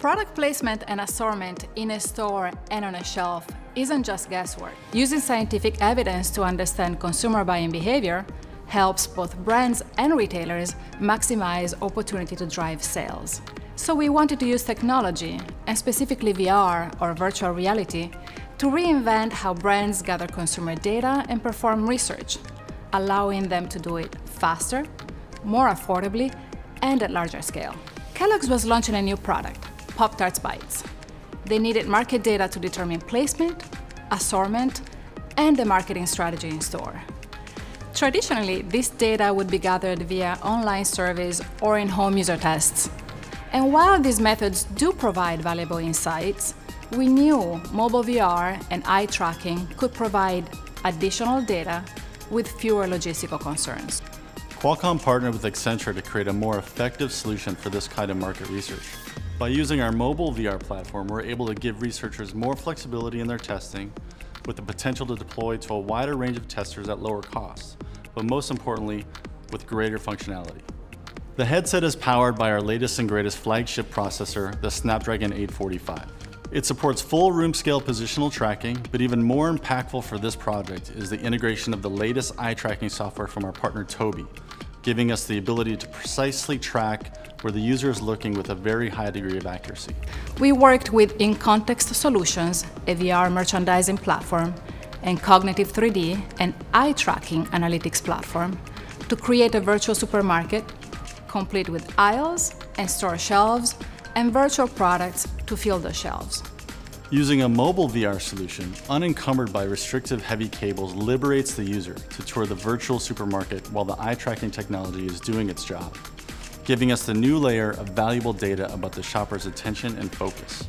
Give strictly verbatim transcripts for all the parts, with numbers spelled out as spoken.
Product placement and assortment in a store and on a shelf isn't just guesswork. Using scientific evidence to understand consumer buying behavior helps both brands and retailers maximize opportunity to drive sales. So we wanted to use technology, and specifically V R or virtual reality, to reinvent how brands gather consumer data and perform research, allowing them to do it faster, more affordably, and at larger scale. Kellogg's was launching a new product, Pop-Tarts Bites. They needed market data to determine placement, assortment, and the marketing strategy in store. Traditionally, this data would be gathered via online surveys or in-home user tests. And while these methods do provide valuable insights, we knew mobile V R and eye tracking could provide additional data with fewer logistical concerns. Qualcomm partnered with Accenture to create a more effective solution for this kind of market research. By using our mobile V R platform, we're able to give researchers more flexibility in their testing, with the potential to deploy to a wider range of testers at lower costs, but most importantly, with greater functionality. The headset is powered by our latest and greatest flagship processor, the Snapdragon eight forty-five. It supports full room-scale positional tracking, but even more impactful for this project is the integration of the latest eye-tracking software from our partner Tobii, giving us the ability to precisely track where the user is looking with a very high degree of accuracy. We worked with In Context Solutions, a V R merchandising platform, and Cognitive three D, an eye-tracking analytics platform, to create a virtual supermarket, complete with aisles and store shelves, and virtual products to fill the shelves. Using a mobile V R solution, unencumbered by restrictive heavy cables, liberates the user to tour the virtual supermarket while the eye-tracking technology is doing its job, giving us the new layer of valuable data about the shopper's attention and focus.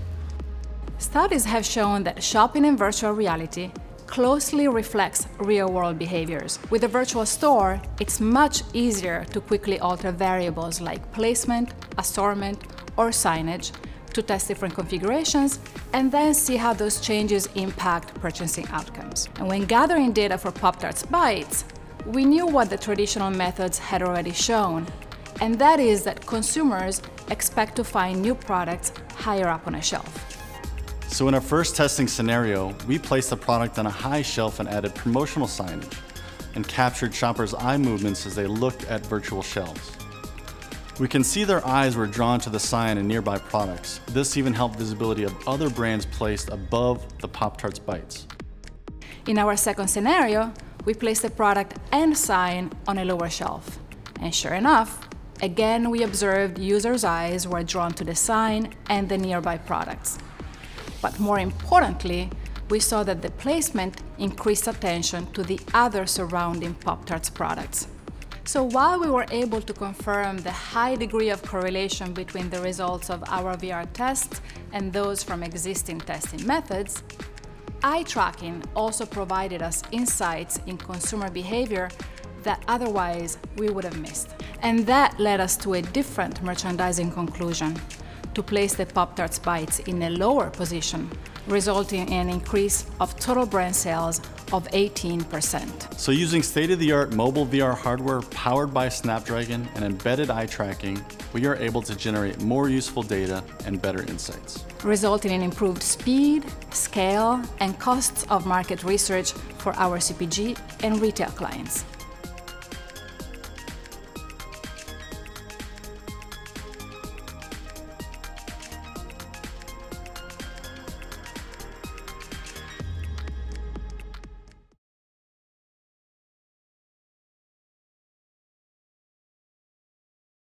Studies have shown that shopping in virtual reality closely reflects real-world behaviors. With a virtual store, it's much easier to quickly alter variables like placement, assortment, or signage to test different configurations and then see how those changes impact purchasing outcomes. And when gathering data for Pop-Tarts Bites, we knew what the traditional methods had already shown, and that is that consumers expect to find new products higher up on a shelf. So in our first testing scenario, we placed the product on a high shelf and added promotional signage and captured shoppers' eye movements as they looked at virtual shelves. We can see their eyes were drawn to the sign and nearby products. This even helped visibility of other brands placed above the Pop-Tarts Bites. In our second scenario, we placed the product and sign on a lower shelf. And sure enough, again we observed users' eyes were drawn to the sign and the nearby products. But more importantly, we saw that the placement increased attention to the other surrounding Pop-Tarts products. So while we were able to confirm the high degree of correlation between the results of our V R tests and those from existing testing methods, eye tracking also provided us insights in consumer behavior that otherwise we would have missed. And that led us to a different merchandising conclusion, to place the Pop-Tarts Bites in a lower position, resulting in an increase of total brand sales of eighteen percent. So using state-of-the-art mobile V R hardware powered by Snapdragon and embedded eye tracking, we are able to generate more useful data and better insights, resulting in improved speed, scale, and costs of market research for our C P G and retail clients.